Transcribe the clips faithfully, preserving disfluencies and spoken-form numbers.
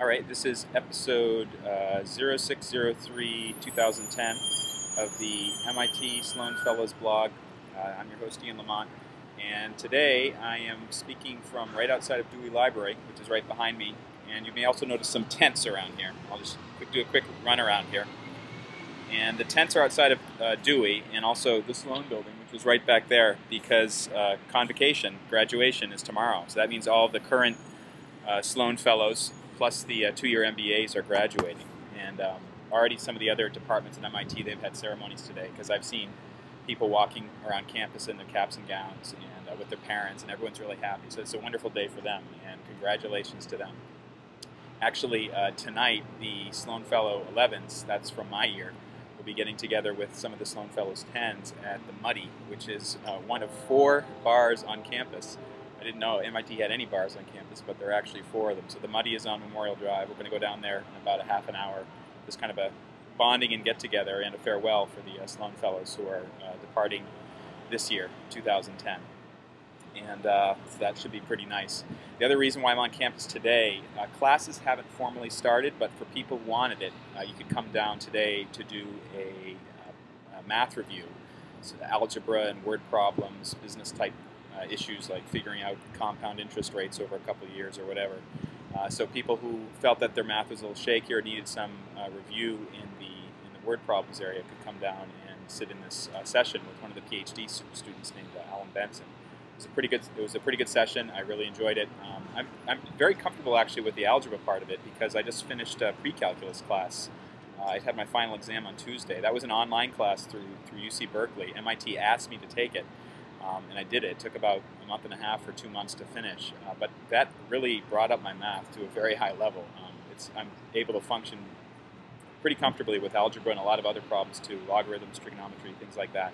All right, this is episode uh, oh six oh three, two thousand ten of the M I T Sloan Fellows blog. Uh, I'm your host, Ian Lamont, and today I am speaking from right outside of Dewey Library, which is right behind me, and you may also notice some tents around here. I'll just do a quick run around here. And the tents are outside of uh, Dewey and also the Sloan building, which was right back there, because uh, convocation, graduation, is tomorrow. So that means all of the current uh, Sloan Fellows plus the uh, two-year M B As are graduating. And um, already some of the other departments at M I T, they've had ceremonies today, because I've seen people walking around campus in their caps and gowns and uh, with their parents, and everyone's really happy. So it's a wonderful day for them, and congratulations to them. Actually, uh, tonight, the Sloan Fellow elevens, that's from my year, will be getting together with some of the Sloan Fellows tens at the Muddy, which is uh, one of four bars on campus. I didn't know M I T had any bars on campus, but there are actually four of them. So the Muddy is on Memorial Drive. We're going to go down there in about a half an hour. There's kind of a bonding and get-together and a farewell for the uh, Sloan Fellows who are uh, departing this year, two thousand ten. And uh, so that should be pretty nice. The other reason why I'm on campus today, uh, classes haven't formally started, but for people who wanted it, uh, you could come down today to do a, uh, a math review. So the algebra and word problems, business type Uh, issues like figuring out compound interest rates over a couple of years or whatever. Uh, so people who felt that their math was a little shaky or needed some uh, review in the in the word problems area could come down and sit in this uh, session with one of the PhD students named uh, Alan Benson. It was a pretty good it was a pretty good session. I really enjoyed it. Um, I'm I'm very comfortable actually with the algebra part of it, because I just finished a pre-calculus class. Uh, I had my final exam on Tuesday. That was an online class through through U C Berkeley. M I T asked me to take it. Um, and I did it. It took about a month and a half or two months to finish. Uh, but that really brought up my math to a very high level. Um, it's, I'm able to function pretty comfortably with algebra and a lot of other problems too, logarithms, trigonometry, things like that.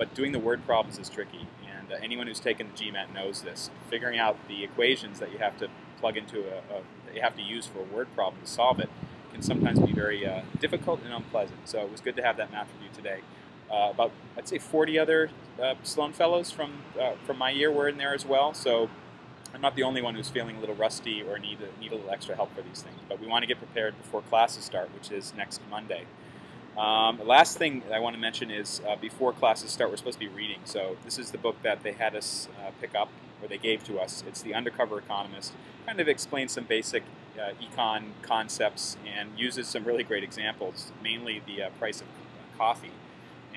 But doing the word problems is tricky, and uh, anyone who's taken the GMAT knows this. Figuring out the equations that you have to plug into a, a that you have to use for a word problem to solve it can sometimes be very uh, difficult and unpleasant. So it was good to have that math review today. Uh, about, I'd say, forty other uh, Sloan Fellows from uh, from my year were in there as well, so I'm not the only one who's feeling a little rusty or need a, need a little extra help for these things, but we want to get prepared before classes start, which is next Monday. Um, the last thing that I want to mention is uh, before classes start, we're supposed to be reading, so this is the book that they had us uh, pick up, or they gave to us. It's The Undercover Economist. Kind of explains some basic uh, econ concepts and uses some really great examples, mainly the uh, price of coffee,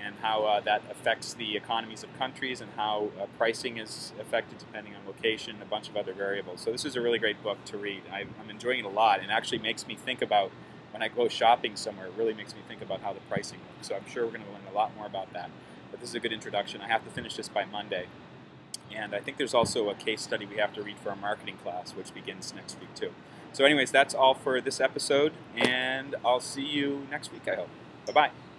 and how uh, that affects the economies of countries, and how uh, pricing is affected depending on location, and a bunch of other variables. So this is a really great book to read. I, I'm enjoying it a lot, and actually makes me think about, when I go shopping somewhere, it really makes me think about how the pricing works. So I'm sure we're going to learn a lot more about that. But this is a good introduction. I have to finish this by Monday. And I think there's also a case study we have to read for our marketing class, which begins next week too. So anyways, that's all for this episode, and I'll see you next week, I hope. Bye-bye.